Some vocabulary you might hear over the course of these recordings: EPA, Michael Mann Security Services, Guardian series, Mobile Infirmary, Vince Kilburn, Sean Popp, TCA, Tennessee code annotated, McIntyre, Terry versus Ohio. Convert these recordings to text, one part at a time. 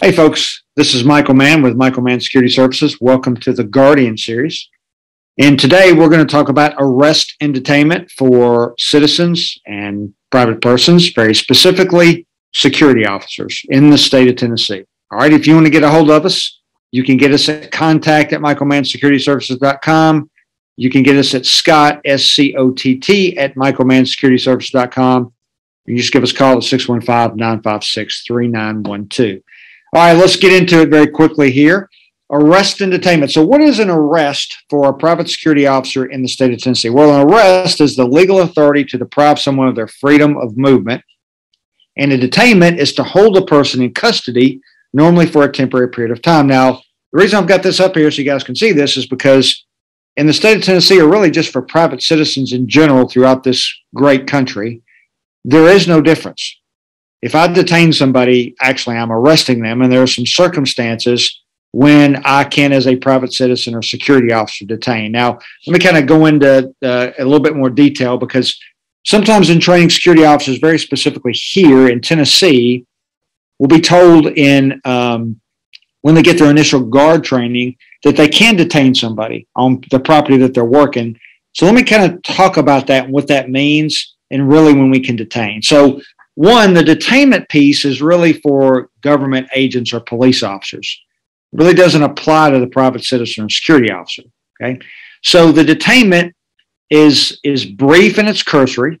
Hey folks, this is Michael Mann with Michael Mann Security Services. Welcome to the Guardian series. And today we're going to talk about arrest and detainment for citizens and private persons, very specifically security officers in the state of Tennessee. All right, if you want to get a hold of us, you can get us at contact@michaelmannsecurityservices.com. You can get us at Scott, SCOTT, at michaelmannsecurityservices.com. You just give us a call at 615-956-3912. All right, let's get into it very quickly here. Arrest and detainment. So what is an arrest for a private security officer in the state of Tennessee? Well, an arrest is the legal authority to deprive someone of their freedom of movement. And a detainment is to hold a person in custody, normally for a temporary period of time. Now, the reason I've got this up here so you guys can see this is because in the state of Tennessee, or really just for private citizens in general throughout this great country, there is no difference. If I detain somebody, actually I'm arresting them, and there are some circumstances when I can, as a private citizen or security officer, detain. Now, let me kind of go into a little bit more detail, because sometimes in training security officers, very specifically here in Tennessee, will be told in when they get their initial guard training that they can detain somebody on the property that they're working. So let me kind of talk about that and what that means and really when we can detain. So one, the detainment piece is really for government agents or police officers. It really doesn't apply to the private citizen or security officer, okay? So the detainment is brief and it's cursory,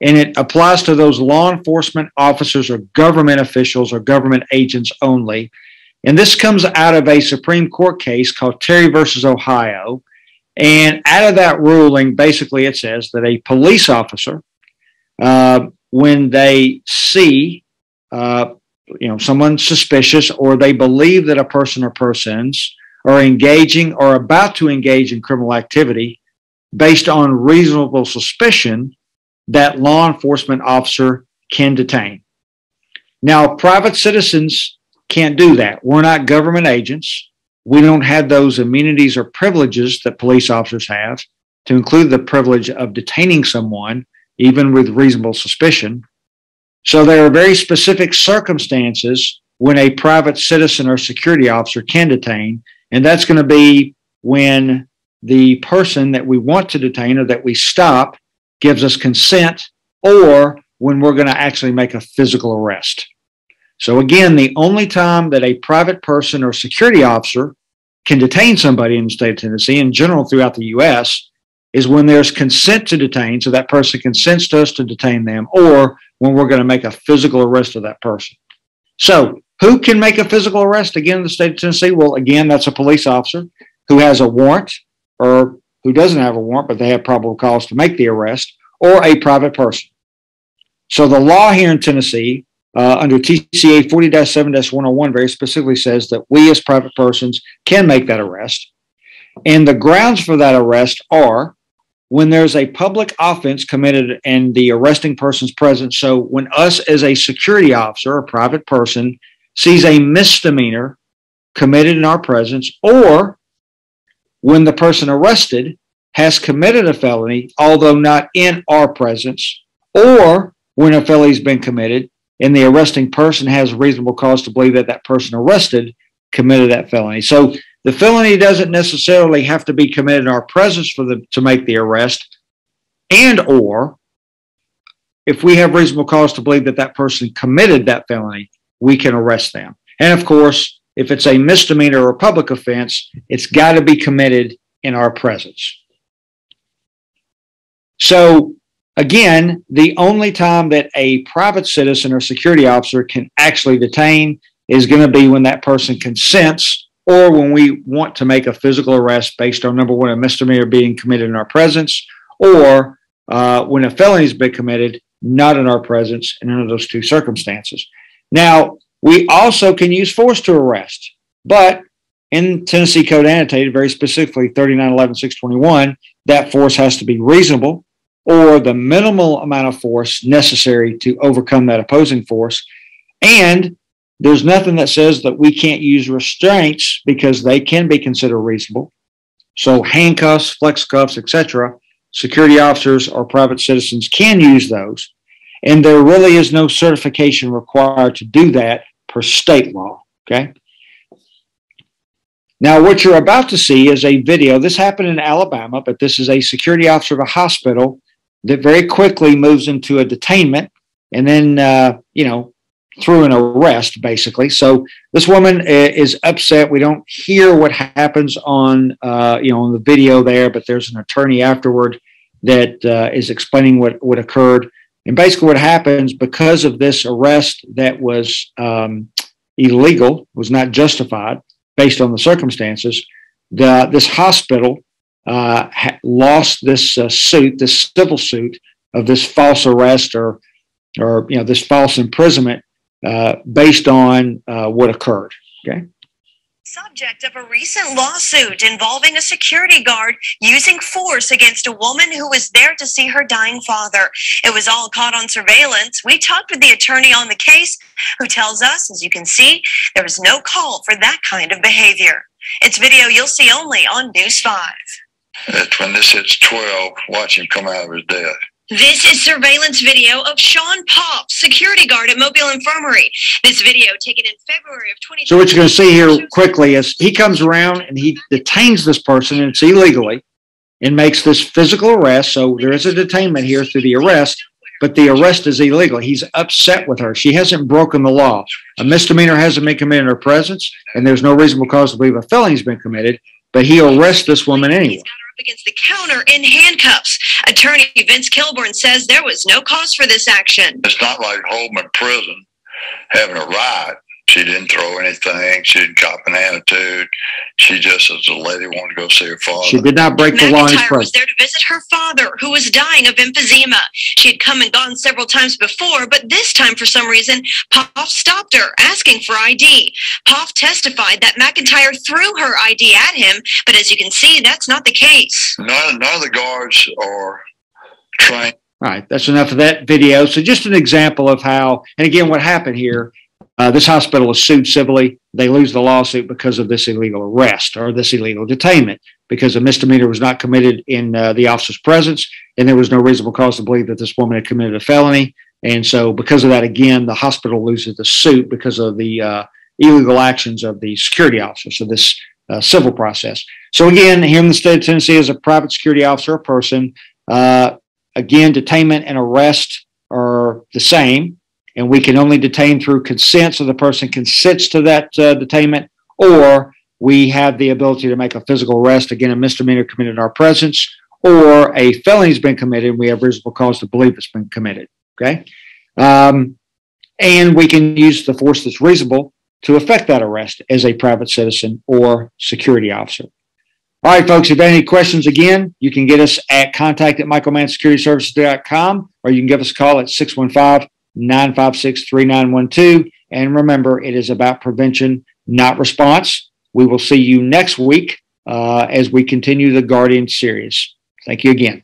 and it applies to those law enforcement officers or government officials or government agents only. And this comes out of a Supreme Court case called Terry versus Ohio. And out of that ruling, basically it says that a police officer, when they see, someone suspicious, or they believe that a person or persons are engaging or about to engage in criminal activity based on reasonable suspicion, that law enforcement officer can detain. Now, private citizens can't do that. We're not government agents. We don't have those immunities or privileges that police officers have, to include the privilege of detaining someone even with reasonable suspicion. So there are very specific circumstances when a private citizen or security officer can detain, and that's going to be when the person that we want to detain or that we stop gives us consent, or when we're going to actually make a physical arrest. So again, the only time that a private person or security officer can detain somebody in the state of Tennessee, in general throughout the U.S., is when there's consent to detain, so that person consents to us to detain them, or when we're going to make a physical arrest of that person. So who can make a physical arrest, again, in the state of Tennessee? Well, again, that's a police officer who has a warrant, or who doesn't have a warrant, but they have probable cause to make the arrest, or a private person. So the law here in Tennessee, under TCA 40-7-101, very specifically says that we as private persons can make that arrest. And the grounds for that arrest are when there's a public offense committed and the arresting person's present. So when us as a security officer or private person sees a misdemeanor committed in our presence, or when the person arrested has committed a felony, although not in our presence, or when a felony's been committed and the arresting person has reasonable cause to believe that that person arrested committed that felony. So the felony doesn't necessarily have to be committed in our presence for them to make the arrest, and or if we have reasonable cause to believe that that person committed that felony, we can arrest them. And of course, if it's a misdemeanor or a public offense, it's got to be committed in our presence. So again, the only time that a private citizen or security officer can actually detain is going to be when that person consents, or when we want to make a physical arrest based on, number one, a misdemeanor being committed in our presence, or when a felony has been committed not in our presence, in one of those two circumstances. Now, we also can use force to arrest, but in Tennessee Code Annotated, very specifically 3911-621, that force has to be reasonable, or the minimal amount of force necessary to overcome that opposing force. And there's nothing that says that we can't use restraints, because they can be considered reasonable. So handcuffs, flex cuffs, etc., security officers or private citizens can use those. And there really is no certification required to do that per state law. Okay. Now, what you're about to see is a video. This happened in Alabama, but this is a security officer of a hospital that very quickly moves into a detainment and then, through an arrest, basically. So this woman is upset. We don't hear what happens on, on the video there, but there's an attorney afterward that is explaining what occurred. And basically what happens because of this arrest that was illegal, was not justified, based on the circumstances, this hospital lost this suit, this civil suit of this false arrest or this false imprisonment based on what occurred. Okay. Subject of a recent lawsuit involving a security guard using force against a woman who was there to see her dying father. It was all caught on surveillance. We talked with the attorney on the case, who tells us, as you can see, there was no call for that kind of behavior. It's video you'll see only on News 5. That's when this hits 12, watch him come out of his death. This is surveillance video of Sean Popp, security guard at Mobile Infirmary. This video taken in February of 2020. So what you're going to see here quickly is he comes around and he detains this person, and it's illegally, and makes this physical arrest. So there is a detainment here through the arrest, but the arrest is illegal. He's upset with her. She hasn't broken the law. A misdemeanor hasn't been committed in her presence, and there's no reasonable cause to believe a felony has been committed, but he arrests this woman anyway. Against the counter in handcuffs. Attorney Vince Kilburn says there was no cause for this action. It's not like holding in prison, having a riot. She didn't throw anything. She didn't cop an attitude. She just, as a lady, wanted to go see her father. She did not break the law in prison. McIntyre was there to visit her father, who was dying of emphysema. She had come and gone several times before, but this time, for some reason, Poff stopped her, asking for ID. Poff testified that McIntyre threw her ID at him, but as you can see, that's not the case. None of the guards are trained. All right, that's enough of that video. So just an example of how, and again, what happened here. This hospital is sued civilly. They lose the lawsuit because of this illegal arrest or this illegal detainment, because a misdemeanor was not committed in the officer's presence, and there was no reasonable cause to believe that this woman had committed a felony. And so because of that, again, the hospital loses the suit because of the illegal actions of the security officer, so this civil process. So again, here in the state of Tennessee, as a private security officer or person, again, detainment and arrest are the same. And we can only detain through consent, so the person consents to that detainment, or we have the ability to make a physical arrest, again, a misdemeanor committed in our presence, or a felony has been committed, and we have reasonable cause to believe it's been committed, okay? And we can use the force that's reasonable to effect that arrest as a private citizen or security officer. All right, folks, if you have any questions, again, you can get us at contact@michaelmannsecurityservices.com, or you can give us a call at 615-956-3912. And remember, it is about prevention, not response. We will see you next week as we continue the Guardian series. Thank you again.